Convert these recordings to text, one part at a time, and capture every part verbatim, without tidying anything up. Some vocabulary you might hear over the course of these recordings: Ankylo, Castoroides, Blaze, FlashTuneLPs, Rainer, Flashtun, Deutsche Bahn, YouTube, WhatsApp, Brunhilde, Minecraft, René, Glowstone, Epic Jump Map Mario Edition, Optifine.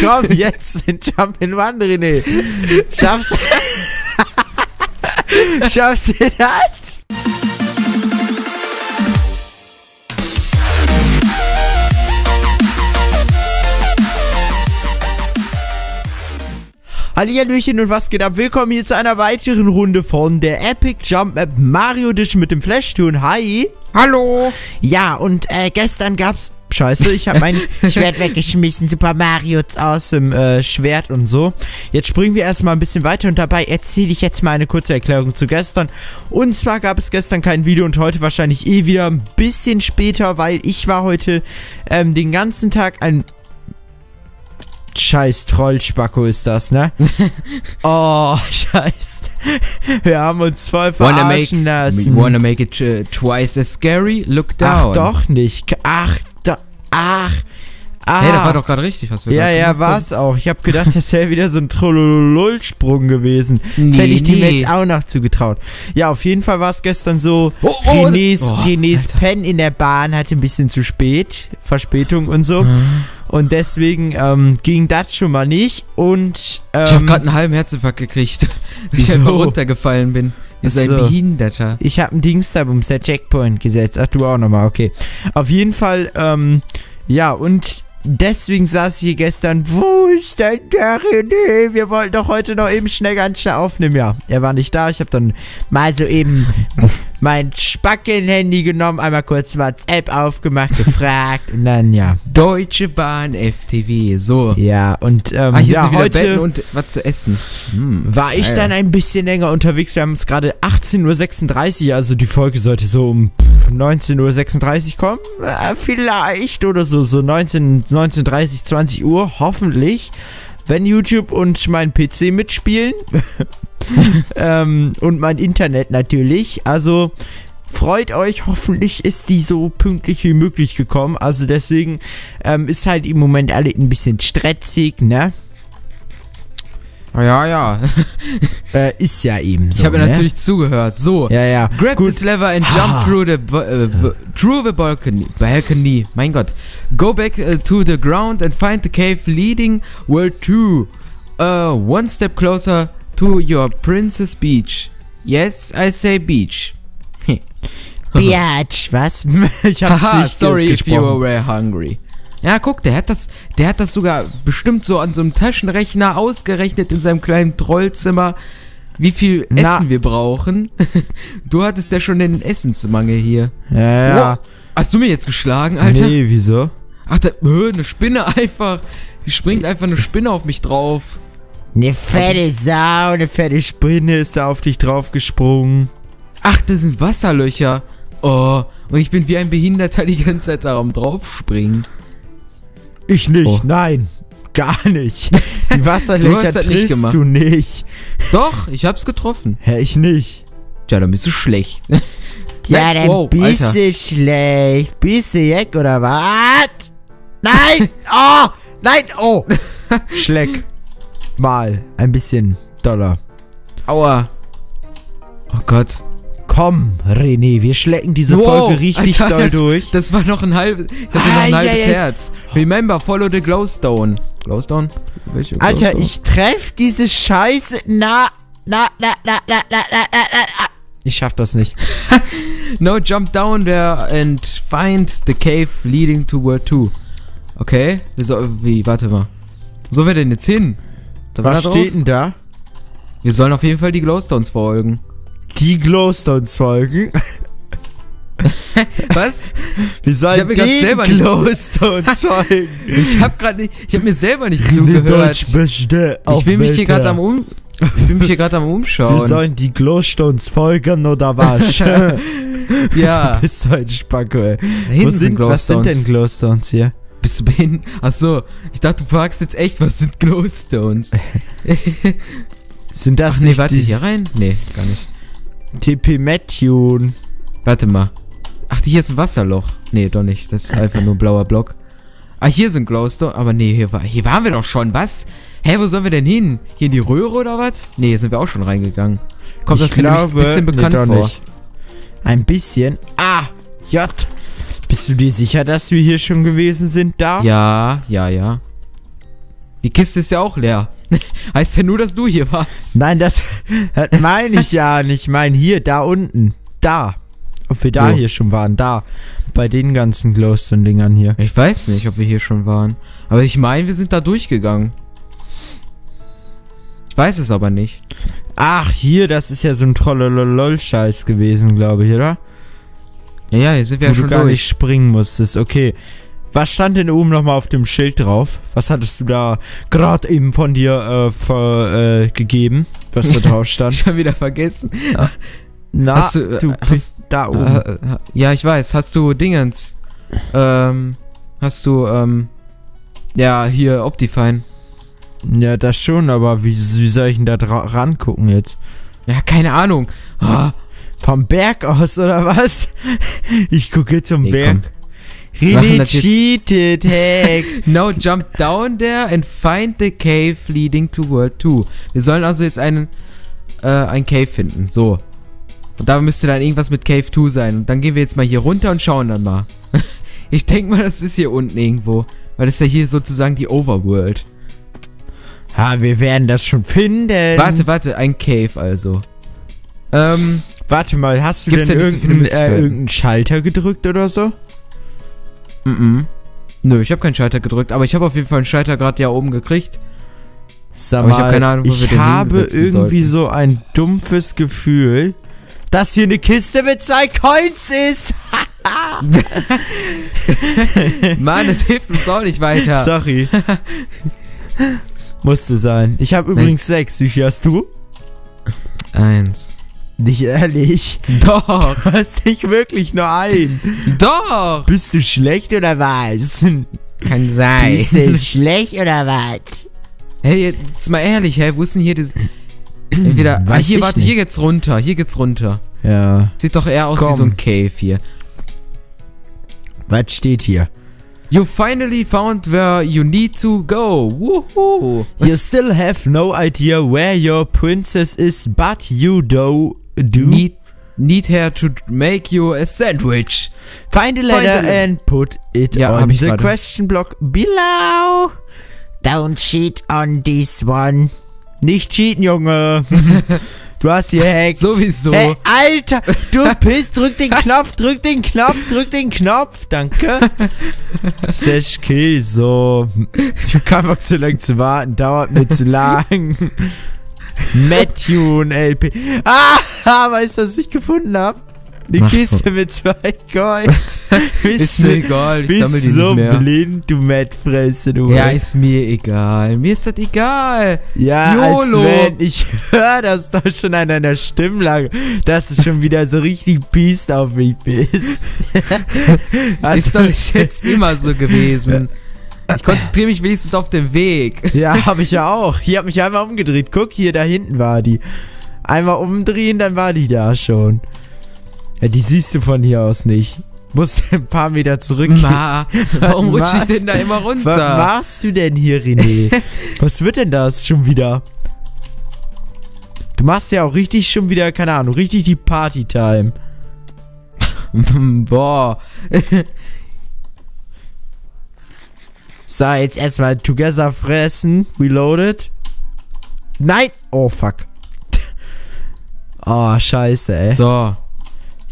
Komm, jetzt in Jump'n'Run, René. Schaffst du Schaffst du das? Hallihallöchen und was geht ab? Willkommen hier zu einer weiteren Runde von der Epic Jump Map Mario Edition mit dem Flashtun. Hi! Hallo! Ja, und äh, gestern gab's... Scheiße, ich habe mein Schwert weggeschmissen. Super Mario aus dem äh, Schwert und so. Jetzt springen wir erstmal ein bisschen weiter und dabei erzähle ich jetzt mal eine kurze Erklärung zu gestern. Und zwar gab es gestern kein Video und heute wahrscheinlich eh wieder ein bisschen später, weil ich war heute ähm, den ganzen Tag ein... Scheiß Trollspacko ist das, ne? Oh, scheiß. Wir haben uns voll verarschen lassen. Wanna make it uh, twice as scary? Look down. Ach, doch nicht. Ach, da, ach. Ah. Hey, das war doch gerade richtig, was wir Ja, ja, war es auch. Ich habe gedacht, das wäre wieder so ein Trollololol-Sprung gewesen. Nee, das hätte ich nee. dem jetzt auch noch zugetraut. Ja, auf jeden Fall war es gestern so, oh, oh, Renés, oh, Renés Pen in der Bahn hatte ein bisschen zu spät, Verspätung und so. Mhm. Und deswegen ähm, ging das schon mal nicht. Und ähm, ich habe gerade einen halben Herzinfarkt gekriegt, weil ich einfach runtergefallen bin. Ist ein Behinderter. Ich habe einen Dingstabums der Checkpoint gesetzt. Ach, du auch nochmal, okay. Auf jeden Fall, ähm, ja, und... Deswegen saß ich hier gestern, wo ist denn der René? Wir wollten doch heute noch eben schnell ganz schnell aufnehmen. Ja, er war nicht da. Ich habe dann mal so eben mein Spackeln-Handy genommen, einmal kurz WhatsApp aufgemacht, gefragt und dann, ja. Deutsche Bahn, F T W, so. Ja, und ähm, Ach, ja, heute und was zu essen. Hm, war ich ja. dann ein bisschen länger unterwegs. Wir haben es gerade achtzehn Uhr sechsunddreißig, also die Folge sollte so um neunzehn Uhr sechsunddreißig kommen. Äh, vielleicht oder so, so neunzehn Uhr neunzehn Uhr dreißig, zwanzig Uhr, hoffentlich, wenn YouTube und mein P C mitspielen ähm, und mein Internet natürlich, also freut euch, hoffentlich ist die so pünktlich wie möglich gekommen, also deswegen ähm, ist halt im Moment alle ein bisschen stressig, ne? Ja, ja. äh, ist ja eben so. Ich habe ne? natürlich zugehört. So. Ja, ja. Grab Gut. this lever and jump ah. through the uh, through the balcony. Balcony. Mein Gott. Go back uh, to the ground and find the cave leading world to uh, one step closer to your princess beach. Yes, I say beach. Beach, was? Ich hab's Haha, nicht sorry if you were hungry. Ja, guck, der hat das, der hat das sogar bestimmt so an so einem Taschenrechner ausgerechnet in seinem kleinen Trollzimmer, wie viel Na. Essen wir brauchen. Du hattest ja schon den Essensmangel hier. Ja, ja. Wow. Hast du mir jetzt geschlagen, Alter? Nee, wieso? Ach, da, öh, eine Spinne einfach. Die springt einfach eine Spinne auf mich drauf. Eine fette Sau, eine fette Spinne ist da auf dich drauf gesprungen. Ach, das sind Wasserlöcher. Oh, und ich bin wie ein Behinderter die ganze Zeit darum draufspringen. Ich nicht, oh. nein, gar nicht. Die Wasserlöcher triffst nicht gemacht. du nicht. Doch, ich hab's getroffen. Hä, ich nicht. Tja, dann bist du schlecht. Ja, dann wow, bist Alter. du schlecht. Bist du jeck oder was? Nein! Oh! Nein! Oh! Schleck. Mal. Ein bisschen doller. Aua. Oh Gott. Komm, René, wir schlecken diese wow, Folge richtig Alter, doll das, durch. Das war noch ein, halb, das ah, war noch ein halbes yeah, yeah. Herz. Remember, follow the glowstone. Glowstone? Welche glowstone? Alter, ich treff diese Scheiße. Na, na, na, na, na, na, na, na, na. Ich schaff das nicht. No, jump down there and find the cave leading to World two. Okay, wir sollen, wie, warte mal. So wir denn jetzt hin? Da Was steht denn da? Wir sollen auf jeden Fall die Glowstones folgen. Die Glowstones folgen. Was? Die sollen die Glowstones folgen. Ich hab gerade nicht, ich hab mir selber nicht zugehört. Ich will mich hier gerade am um, ich will mich hier gerade am umschauen. Wir sollen die Glowstones folgen oder was? Ja. Du bist so ein Spacko, ey. Wo sind, was sind denn Glowstones hier? Bist du behindert? Achso, ich dachte, du fragst jetzt echt, was sind Glowstones? Sind das Ach, nee, nicht warte die hier rein? Nee, gar nicht. T P Matthew. Warte mal. Ach, hier ist ein Wasserloch. Nee, doch nicht. Das ist einfach nur ein blauer Block. Ah, hier sind Glowstone. Aber nee, hier, war, hier waren wir doch schon. Was? Hä, wo sollen wir denn hin? Hier in die Röhre oder was? Nee, hier sind wir auch schon reingegangen. Kommt das mir ein bisschen bekannt nee, vor. Nicht. Ein bisschen? Ah, J. Bist du dir sicher, dass wir hier schon gewesen sind da? Ja, ja, ja. Die Kiste ist ja auch leer. Heißt ja nur, dass du hier warst. Nein, das, das meine ich ja nicht. Ich meine hier, da unten. Da. Ob wir da oh. hier schon waren. Da. Bei den ganzen Glowstone-Dingern hier. Ich weiß nicht, ob wir hier schon waren. Aber ich meine, wir sind da durchgegangen. Ich weiß es aber nicht. Ach, hier, das ist ja so ein Trollololol-Scheiß gewesen, glaube ich, oder? Ja, ja, hier sind wir Wo ja schon durch. Wo du gar nicht springen musstest. Okay. Was stand denn oben nochmal auf dem Schild drauf? Was hattest du da gerade eben von dir äh, ver, äh, gegeben, was da drauf stand? Schon wieder vergessen. Na, Na hast du, du hast, bist da oben. Äh, ja, ich weiß. Hast du Dingens? Ähm, hast du, ähm, ja, hier Optifine. Ja, das schon, aber wie, wie soll ich denn da rangucken jetzt? Ja, keine Ahnung. Ah. Vom Berg aus, oder was? Ich gucke zum nee, Berg. Komm. René cheated, heck. No, jump down there and find the cave leading to World two. Wir sollen also jetzt einen, äh, einen Cave finden, so. Und da müsste dann irgendwas mit Cave two sein. Und dann gehen wir jetzt mal hier runter und schauen dann mal. Ich denke mal, das ist hier unten irgendwo. Weil das ist ja hier sozusagen die Overworld. Ha, wir werden das schon finden. Warte, warte, ein Cave also. Ähm, warte mal, hast du denn irgendeinen, äh, irgendeinen Schalter gedrückt oder so? Mm-mm. Nö, ich habe keinen Schalter gedrückt, aber ich habe auf jeden Fall einen Schalter gerade ja oben gekriegt. Sag mal, aber ich habe keine Ahnung, wo wir den habe irgendwie sollten. So ein dumpfes Gefühl, dass hier eine Kiste mit zwei Coins ist. Mann, das hilft uns auch nicht weiter. Sorry. Musste sein. Ich habe übrigens nee. sechs. Wie viel hast du? Eins. Nicht ehrlich? Doch. Du hast nicht wirklich nur einen. Doch. Bist du schlecht oder was? Kann sein. Bist du schlecht oder was? Hey, jetzt mal ehrlich, hey, wo ist denn hier das... Entweder... Ah, hier, warte, nicht. hier geht's runter. Hier geht's runter. Ja. Sieht doch eher aus Komm. wie so ein Cave hier. Was steht hier? You finally found where you need to go. Woohoo. You still have no idea where your princess is, but you do... Do need, need her to make you a sandwich. Find a letter and put it ja, on the grade. question block below. Don't cheat on this one. Nicht cheaten, Junge. Du hast hier gehackt. Sowieso. Hey, Alter, du Piss, drück den Knopf, drück den Knopf, drück den Knopf. Danke. Slash kill, so. Ich kann mal zu lang zu warten, dauert mir zu lang. Matthew und L P. Ah, weißt du, was ich gefunden habe? Eine Mach Kiste Gott. mit zwei Coins. Ist mir egal, ich sammle die nicht mehr. Bist so blind, du Mettfresse, du. Ja, ist mir egal. Mir ist das egal. Ja, YOLO. Als wenn, ich höre das doch schon an deiner Stimmlage, dass du schon wieder so richtig pissed auf mich bist. Also, ist doch jetzt immer so gewesen. Ich konzentriere mich wenigstens auf den Weg. Ja, habe ich ja auch. Hier habe mich einmal umgedreht. Guck, hier da hinten war die. Einmal umdrehen, dann war die da schon. Ja, die siehst du von hier aus nicht. Musst ein paar Meter zurückgehen. Ma, warum rutsche ich denn da immer runter? Was machst du denn hier, René? Was wird denn das schon wieder? Du machst ja auch richtig schon wieder, keine Ahnung, richtig die Party-Time. Boah. So, jetzt erstmal together fressen. Reloaded. Nein! Oh, fuck. Oh, scheiße, ey. So.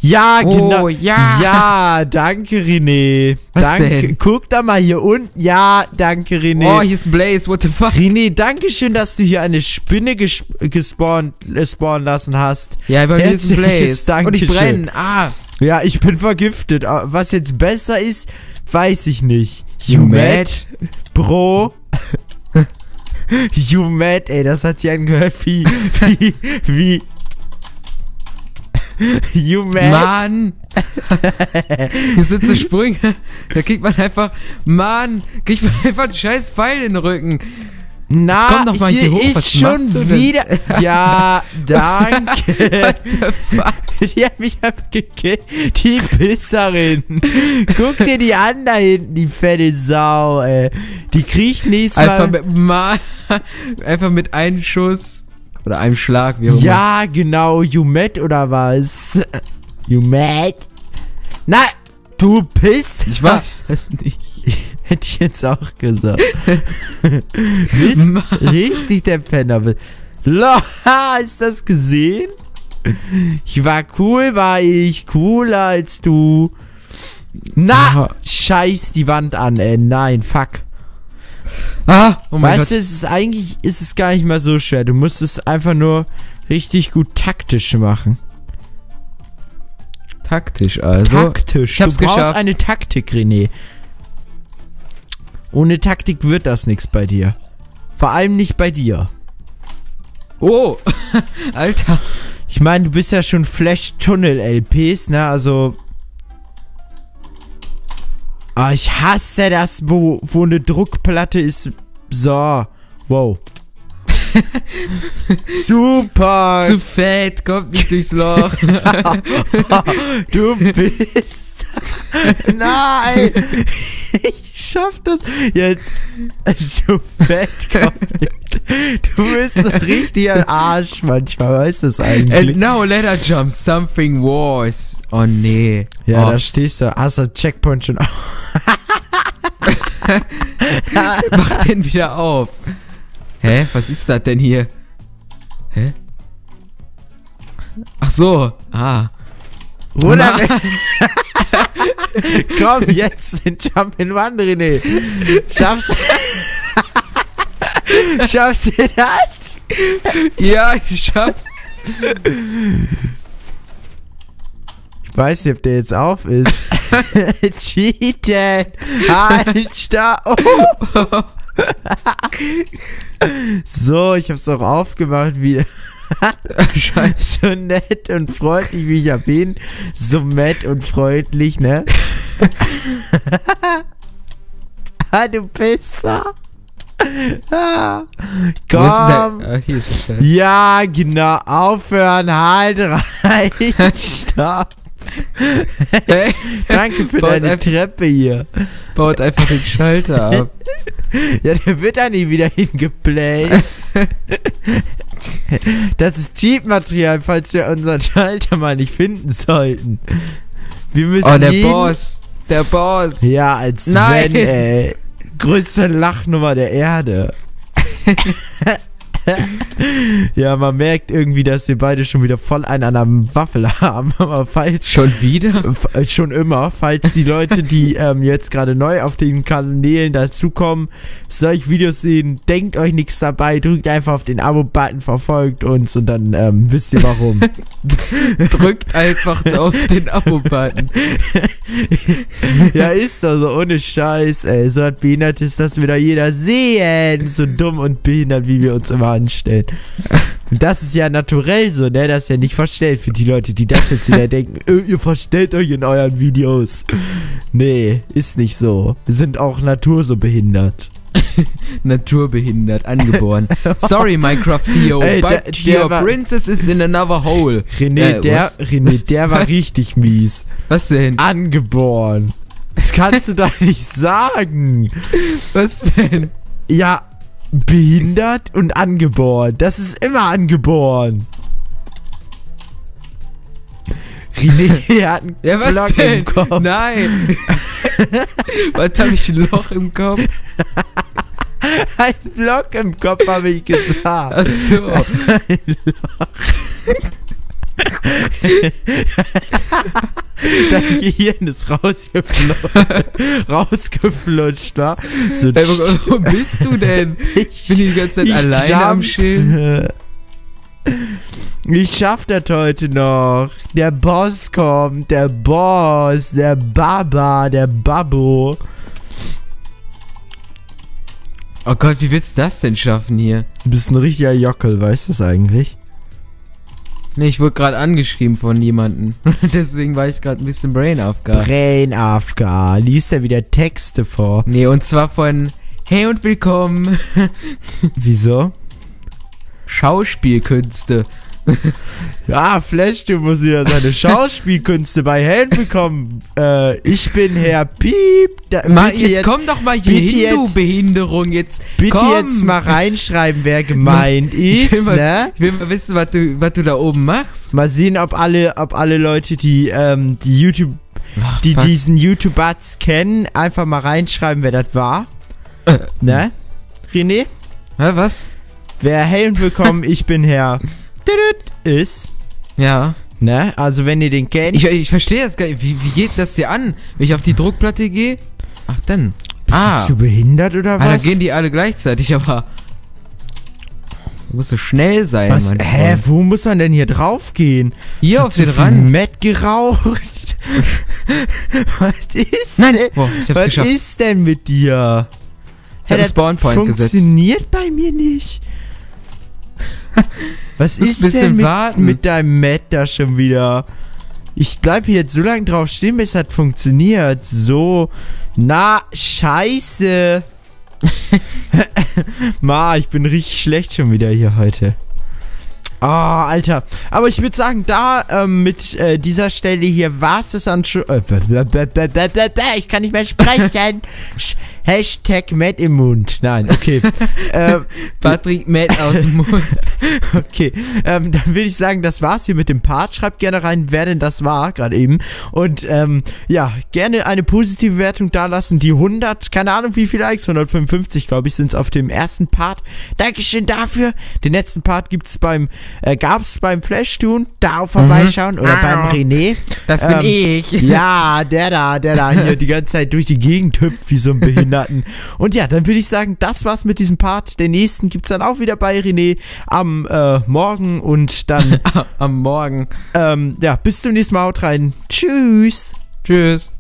Ja, oh, genau. Ja. ja, danke, René. Was danke. Denn? Guck da mal hier unten. Ja, danke, René. Oh, hier ist Blaze. What the fuck? René, danke schön, dass du hier eine Spinne gesp gespawnt, gespawnt lassen hast. Ja, bei mir ist Blaze. Und ich brenne. Ah. Ja, ich bin vergiftet. Was jetzt besser ist, weiß ich nicht. You mad? Bro. You mad, ey, das hat sich angehört wie, wie, wie. You mad? Mann. Hier sind so Sprünge. Da kriegt man einfach, Mann, kriegt man einfach einen scheiß Pfeil in den Rücken. Na, komm noch mal hier, hier hoch. Ist was schon du wieder. Denn? Ja, danke. What the fuck? Die hat mich abgekillt. Die Pisserin. Guck dir die an da hinten, die fette Sau, ey. Die kriecht nächstes Mal. Einfach mit, mal, einfach mit einem Schuss. Oder einem Schlag, wie auch Ja, immer. genau. You mad oder was? You mad? Nein, du Piss. Ich war es nicht. Hätte ich jetzt auch gesagt. Bist richtig der Penner. Lol, hast du das gesehen? Ich war cool, war ich. Cooler als du. Na, ah. Scheiß die Wand an, ey. Nein, fuck. Ah, oh mein weißt Gott. du, es ist eigentlich ist es gar nicht mal so schwer. Du musst es einfach nur richtig gut taktisch machen. Taktisch also? Taktisch. Ich hab's du brauchst geschafft. eine Taktik, René. Ohne Taktik wird das nichts bei dir. Vor allem nicht bei dir. Oh, Alter. Ich meine, du bist ja schon Flash-Tunnel-L Ps, ne? Also... Ah, ich hasse das, wo, wo eine Druckplatte ist. So. Wow. Super. Zu fett, kommt nicht durchs Loch. Du bist... Nein. Ich schaff das jetzt. Zu fett, kommt nicht. Du bist so richtig ein Arsch manchmal. Weißt du das eigentlich? And now let her jump. Something was. Oh, nee. Ja, oh. Da stehst du. Hast du Checkpoint schon auf? Mach den wieder auf. Hä? Was ist das denn hier? Hä? Ach so. Ah. Oder? Komm, jetzt den Jump in Wand, René. Schaffst du Schaffst du das? Ja, ich schaff's. Ich weiß nicht, ob der jetzt auf ist. Cheaten. Halt, stopp. Oh. So, ich hab's auch aufgemacht wieder. So nett und freundlich, wie ich ja bin. So nett und freundlich, ne? Ah, du Pisser. Ah, komm. Ah, hier ist es. Ja, genau. Aufhören. Halt rein. Stopp. Hey. Danke für Baut deine Treppe hier. Baut einfach den Schalter ab. Ja, der wird da nie wieder hingeplaced. Das ist Cheat-Material, falls wir unseren Schalter mal nicht finden sollten. Wir müssen Oh, der Boss. Der Boss. Ja, als Nein. wenn, ey. Größte Lachnummer der Erde. Ja, man merkt irgendwie, dass wir beide schon wieder voll einen an einer Waffel haben. Aber falls schon wieder? Schon immer. Falls die Leute, die ähm, jetzt gerade neu auf den Kanälen dazukommen, solche Videos sehen, denkt euch nichts dabei, drückt einfach auf den Abo-Button, verfolgt uns und dann ähm, wisst ihr warum. Drückt einfach auf den Abo-Button. Ja, ist doch so, ohne Scheiß, ey. So hat behindert ist, dass wir da jeder sehen. So dumm und behindert, wie wir uns immer anstellen. Und das ist ja naturell so, ne? Das ist ja nicht verstellt für die Leute, die das jetzt wieder denken. Ihr verstellt euch in euren Videos. Nee, ist nicht so. Wir sind auch Natur so behindert. Naturbehindert, angeboren. Sorry, Minecraftio, ey, but der, der your war, princess is in another hole. René, äh, der, René, der war richtig mies. Was denn? Angeboren. Das kannst du doch nicht sagen. Was denn? Ja, behindert und angeboren. Das ist immer angeboren. René hat einen ja, was Block denn? im Kopf. Nein. Was habe ich? Ein Loch im Kopf? Ein Block im Kopf habe ich gesagt. Ach so. Ein Loch. Dein Gehirn ist rausgeflutscht. Rausgeflutscht, ne? So, hey, wo, wo bist du denn? Ich bin die ganze Zeit alleine jump. am Schild. Ich schaff das heute noch. Der Boss kommt, der Boss, der Baba, der Babbo. Oh Gott, wie willst du das denn schaffen hier? Du bist ein richtiger Jockel, weißt du das eigentlich? Nee, ich wurde gerade angeschrieben von jemandem. Deswegen war ich gerade ein bisschen Brain-Afka. Brain-Afka. Liest ja wieder Texte vor. Nee, und zwar von Hey und Willkommen. Wieso? Schauspielkünste. Ja, Flashtun muss wieder seine Schauspielkünste bei Hey und Willkommen. Äh, ich bin Herr Piep. Da, Ma, jetzt, jetzt komm doch mal hier hin, du Behinderung. Jetzt, bitte komm. jetzt mal reinschreiben, wer gemeint ist. Ich will mal, ne? ich will mal wissen, was du, was du da oben machst. Mal sehen, ob alle, ob alle Leute, die ähm, die YouTube Ach, die fuck. diesen YouTubers kennen, einfach mal reinschreiben, wer das war. Äh. Ne? René? Hä, was? Wer hell und willkommen, ich bin Herr ist. Ja. Ne? Also wenn ihr den kennt. Ich, ich verstehe das gar nicht. Wie, wie geht das hier an? Wenn ich auf die Druckplatte gehe? Ach dann. Bist ah. du behindert oder was? Ah, da gehen die alle gleichzeitig, aber... Muss so schnell sein, was? Mann. Hä, wo muss man denn hier drauf gehen? Hier auf den Rand. Matt geraucht. Was ist Nein. denn? Boah, ich hab's was geschafft. Ist denn mit dir? Ich hab einen Spawnpoint gesetzt. Funktioniert bei mir nicht. Was ist denn mit, mit deinem Matt da schon wieder? Ich bleib hier jetzt so lange drauf stehen, bis das funktioniert. So. Na, scheiße. Ma, ich bin richtig schlecht schon wieder hier heute. Oh, Alter. Aber ich würde sagen, da ähm, mit äh, dieser Stelle hier war es das an... Äh, ich kann nicht mehr sprechen. Hashtag Matt im Mund. Nein, okay. ähm, Patrick Matt aus dem Mund. Okay, ähm, dann würde ich sagen, das war's hier mit dem Part. Schreibt gerne rein, wer denn das war, gerade eben. Und ähm, ja, gerne eine positive Bewertung da lassen. Die hundert, keine Ahnung wie viel Likes, hundertfünfundfünfzig, glaube ich, sind es auf dem ersten Part. Dankeschön dafür. Den letzten Part gibt es beim... Äh, gab's beim Flashtun, da auch vorbeischauen, mhm. oder ah, beim René. Das ähm, bin ich. Ja, der da, der da hier die ganze Zeit durch die Gegend hüpft wie so ein Behinderten. Und ja, dann würde ich sagen, das war's mit diesem Part. Den nächsten gibt's dann auch wieder bei René am äh, Morgen und dann am Morgen. Ähm, ja, bis zum nächsten Mal, haut rein. Tschüss. Tschüss.